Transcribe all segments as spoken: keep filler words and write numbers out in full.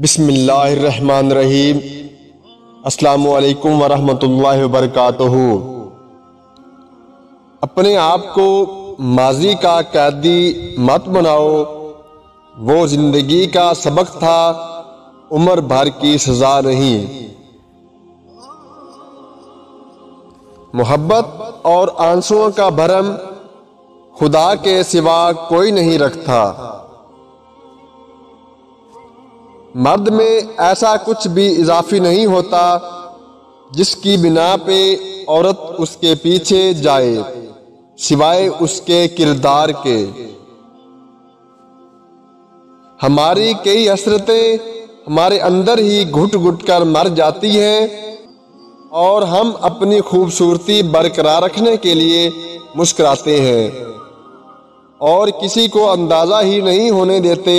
बिस्मिल्लाहिर्रहमानिर्रहीम। अस्सलामु अलैकुम वरहमतुल्लाहि वबरकातुहू। अपने आप को माजी का कैदी मत बनाओ, वो ज़िंदगी का सबक था, उम्र भर की सज़ा नहीं। मोहब्बत और आंसुओं का भरम खुदा के सिवा कोई नहीं रखता। मर्द में ऐसा कुछ भी इजाफी नहीं होता जिसकी बिना पे औरत उसके पीछे जाए, सिवाय उसके किरदार के। हमारी कई हसरतें हमारे अंदर ही घुट घुट कर मर जाती हैं और हम अपनी खूबसूरती बरकरार रखने के लिए मुस्कुराते हैं और किसी को अंदाज़ा ही नहीं होने देते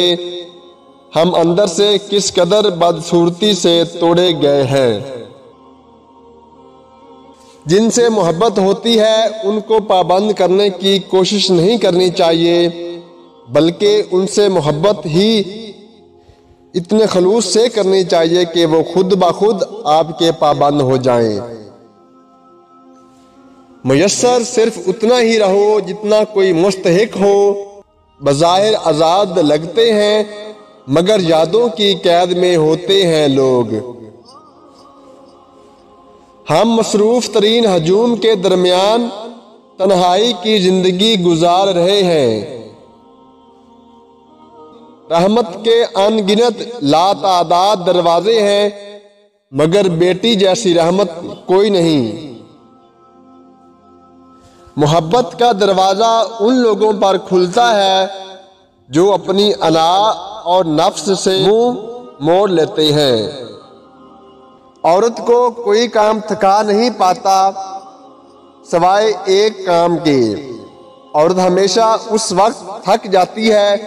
हम अंदर से किस कदर बदसूरती से तोड़े गए हैं। जिनसे मोहब्बत होती है उनको पाबंद करने की कोशिश नहीं करनी चाहिए, बल्कि उनसे मोहब्बत ही इतने खलूस से करनी चाहिए कि वो खुद ब खुद आपके पाबंद हो जाएं। मुयस्सर सिर्फ उतना ही रहो जितना कोई मुस्तहिक हो। बज़ाहिर आज़ाद लगते हैं मगर यादों की कैद में होते हैं लोग। हम मसरूफ तरीन हजूम के दरमियान तन्हाई की जिंदगी गुजार रहे हैं। रहमत के अनगिनत लातादाद दरवाजे हैं मगर बेटी जैसी रहमत कोई नहीं। मोहब्बत का दरवाज़ा उन लोगों पर खुलता है जो अपनी अना और नफ्स से मुंह मोड़ लेते हैं। औरत को कोई काम थका नहीं पाता सवाए एक काम के। औरत हमेशा उस वक्त थक जाती है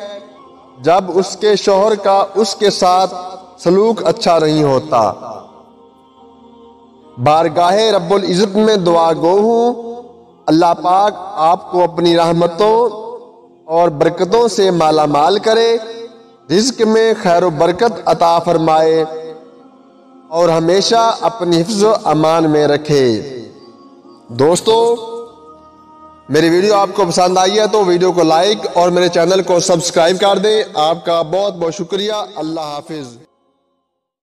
जब उसके शौहर का उसके साथ सलूक अच्छा नहीं होता। बारगाहे रब्बुल इज्जत में दुआ गो हूँ, अल्लाह पाक आपको अपनी रहमतों और बरकतों से माला माल करे, रिज्क में खैर बरकत अता फरमाए और हमेशा अपनी हिफ्ज़ अमान में रखे। दोस्तों, मेरी वीडियो आपको पसंद आई है तो वीडियो को लाइक और मेरे चैनल को सब्सक्राइब कर दें। आपका बहुत बहुत शुक्रिया। अल्लाह हाफिज़।